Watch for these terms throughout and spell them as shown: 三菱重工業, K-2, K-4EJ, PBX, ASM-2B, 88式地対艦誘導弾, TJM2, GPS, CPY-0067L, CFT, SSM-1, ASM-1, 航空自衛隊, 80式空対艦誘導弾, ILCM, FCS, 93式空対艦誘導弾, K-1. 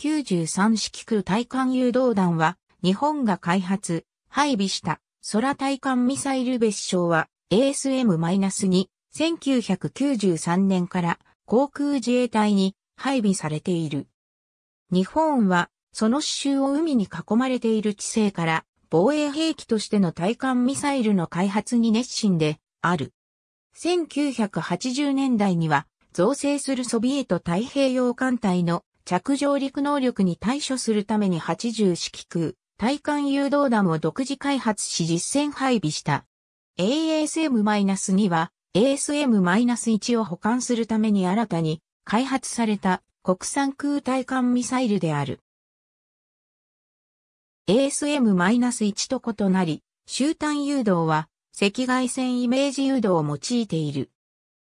93式空対艦誘導弾は、日本が開発、配備した空対艦ミサイル別称は ASM-2、1993年から航空自衛隊に配備されている。日本は、その支柱を海に囲まれている地勢から、防衛兵器としての対艦ミサイルの開発に熱心である。1980年代には、造成するソビエト太平洋艦隊の着上陸能力に対処するために80式空対艦誘導弾を独自開発し実戦配備した。ASM-2 は ASM-1 を補完するために新たに開発された国産空対艦ミサイルである。ASM-1 と異なり、集団誘導は赤外線イメージ誘導を用いている。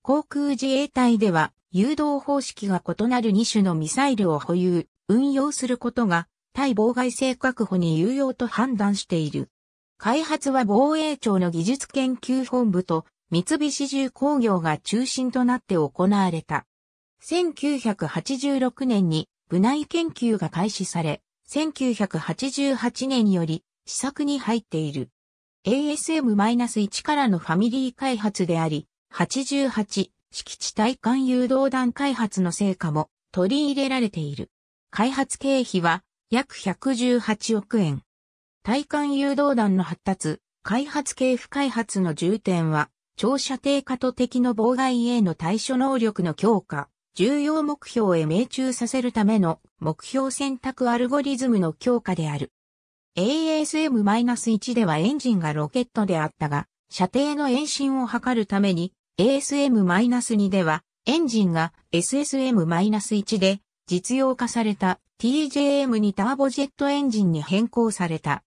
航空自衛隊では誘導方式が異なる2種のミサイルを保有、運用することが対妨害性確保に有用と判断している。開発は防衛庁の技術研究本部と三菱重工業が中心となって行われた。1986年に部内研究が開始され、1988年より試作に入っている。ASM-1 からのファミリー開発であり、88式地対艦誘導弾開発の成果も取り入れられている。開発経費は約118億円。対艦誘導弾の発達、開発系不開発の重点は、長射程化と敵の妨害への対処能力の強化。重要目標へ命中させるための目標選択アルゴリズムの強化である。ASM-1 ではエンジンがロケットであったが、射程の延伸を図るために、ASM-2 ではエンジンが SSM-1 で実用化された TJM2 ターボジェットエンジンに変更された。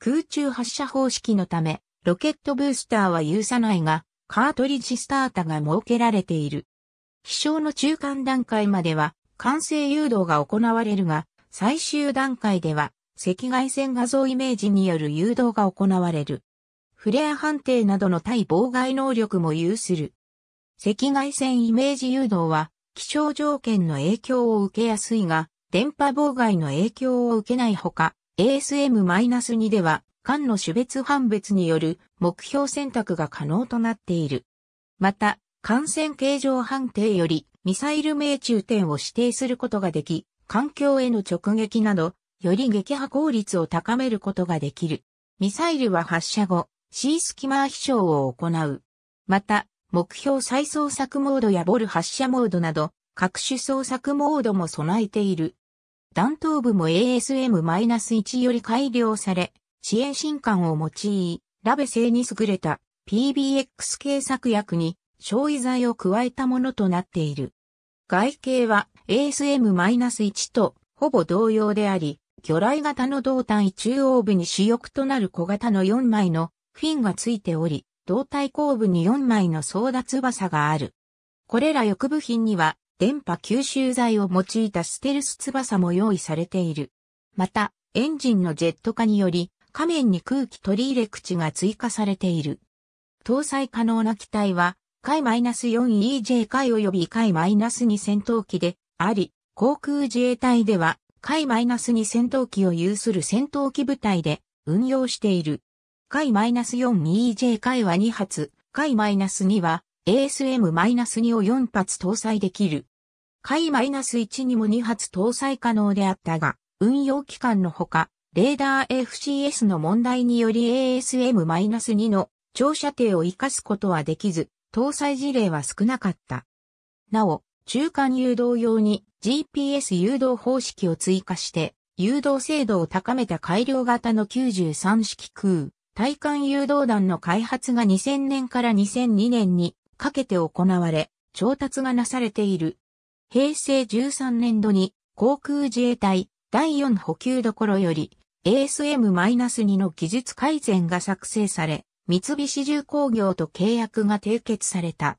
空中発射方式のため、ロケットブースターは有さないが、カートリッジスタータが設けられている。飛翔の中間段階までは慣性誘導が行われるが、最終段階では赤外線画像イメージによる誘導が行われる。フレア判定などの対妨害能力も有する。赤外線イメージ誘導は気象条件の影響を受けやすいが、電波妨害の影響を受けないほか、ASM-2 では艦の種別判別による目標選択が可能となっている。また、艦船形状判定よりミサイル命中点を指定することができ、艦橋への直撃など、より撃破効率を高めることができる。ミサイルは発射後、C スキマー飛翔を行う。また、目標再捜索モードやボル発射モードなど、各種捜索モードも備えている。弾頭部も ASM-1 より改良され、支援進管を用い、ラベ製に優れた PBX 系策薬に、焼夷剤を加えたものとなっている。外形は ASM-1 とほぼ同様であり、魚雷型の胴体中央部に主翼となる小型の4枚のフィンがついており、胴体後部に4枚の操舵翼がある。これら翼部品には電波吸収材を用いたステルス翼も用意されている。また、エンジンのジェット化により、下面に空気取り入れ口が追加されている。搭載可能な機体は、K-4EJ 海及びK-2 戦闘機であり、航空自衛隊ではK-2 戦闘機を有する戦闘機部隊で運用している。K-4EJ 海は2発、K-2 は ASM-2 を4発搭載できる。K-1 にも2発搭載可能であったが、運用期間のほか、レーダー FCS の問題により ASM-2 の長射程を活かすことはできず、搭載事例は少なかった。なお、中間誘導用に GPS 誘導方式を追加して、誘導精度を高めた改良型の93式空対艦誘導弾の開発が2000年から2002年にかけて行われ、調達がなされている。平成13年度に航空自衛隊第4補給処より ASM-2 の技術改善が作成され、三菱重工業と契約が締結された。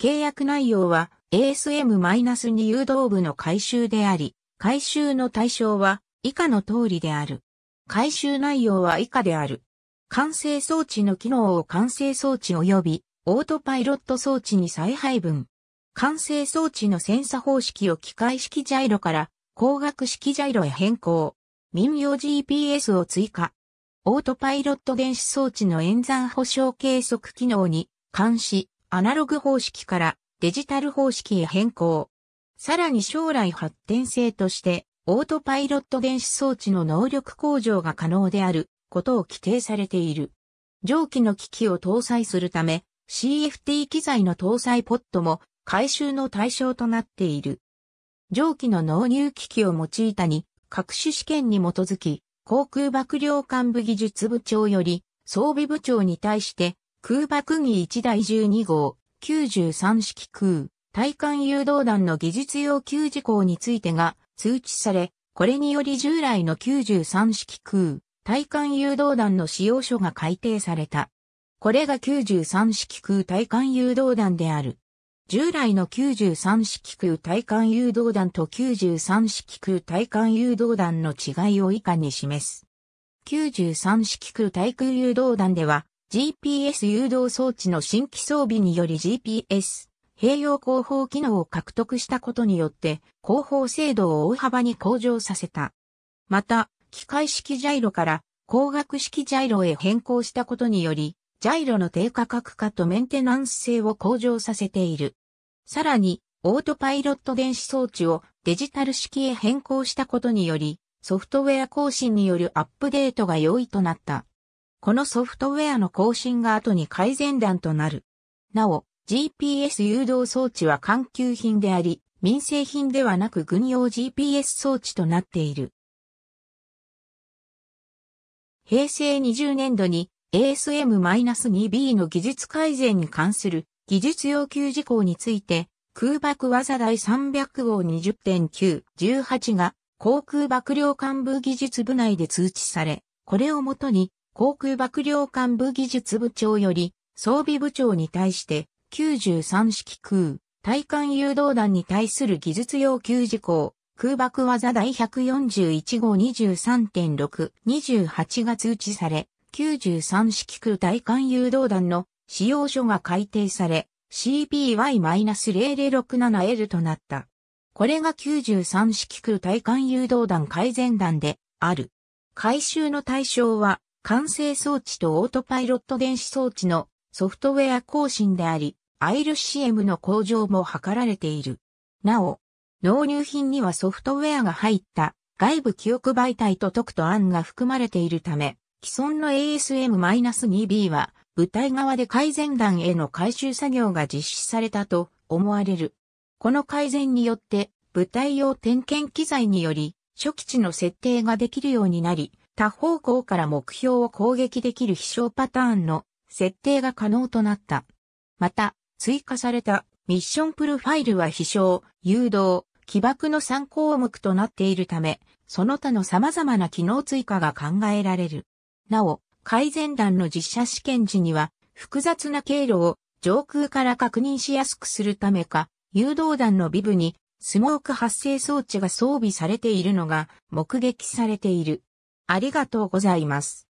契約内容は ASM-2 誘導部の改修であり、改修の対象は以下の通りである。改修内容は以下である。管制装置の機能を管制装置及びオートパイロット装置に再配分。管制装置のセンサ方式を機械式ジャイロから光学式ジャイロへ変更。民用 GPS を追加。オートパイロット電子装置の演算保証計測機能に関し、アナログ方式からデジタル方式へ変更。さらに将来発展性として、オートパイロット電子装置の能力向上が可能であることを規定されている。蒸気の機器を搭載するため、CFT 機材の搭載ポットも回収の対象となっている。蒸気の納入機器を用いたに、各種試験に基づき、航空幕僚監部技術部長より装備部長に対して、空爆機1第12号、93式空、対艦誘導弾の技術要求事項についてが通知され、これにより従来の93式空、対艦誘導弾の使用書が改定された。これが93式空対艦誘導弾である。従来の93式空対艦誘導弾と93式空対艦誘導弾の違いを以下に示す。93式空対空誘導弾では GPS 誘導装置の新規装備により GPS 併用後方機能を獲得したことによって後方精度を大幅に向上させた。また、機械式ジャイロから光学式ジャイロへ変更したことによりジャイロの低価格化とメンテナンス性を向上させている。さらに、オートパイロット電子装置をデジタル式へ変更したことにより、ソフトウェア更新によるアップデートが容易となった。このソフトウェアの更新が後に改善弾となる。なお、GPS 誘導装置は官給品であり、民生品ではなく軍用 GPS 装置となっている。平成20年度に、ASM-2B の技術改善に関する技術要求事項について、空爆技第300号 20.9-18 が航空幕僚監部技術部内で通知され、これをもとに航空幕僚監部技術部長より装備部長に対して93式空対艦誘導弾に対する技術要求事項、空爆技第141号 23.6-28 が通知され、93式空対艦誘導弾の使用書が改定され CPY-0067L となった。これが93式空対艦誘導弾改善弾である。回収の対象は管制装置とオートパイロット電子装置のソフトウェア更新であり、ILCM の向上も図られている。なお、納入品にはソフトウェアが入った外部記憶媒体と特と案が含まれているため、既存の ASM-2B は部隊側で改善弾への回収作業が実施されたと思われる。この改善によって部隊用点検機材により初期値の設定ができるようになり、多方向から目標を攻撃できる飛翔パターンの設定が可能となった。また、追加されたミッションプロファイルは飛翔、誘導、起爆の3項目となっているため、その他の様々な機能追加が考えられる。なお、改善弾の実射試験時には、複雑な経路を上空から確認しやすくするためか、誘導弾の尾部にスモーク発生装置が装備されているのが目撃されている。ありがとうございます。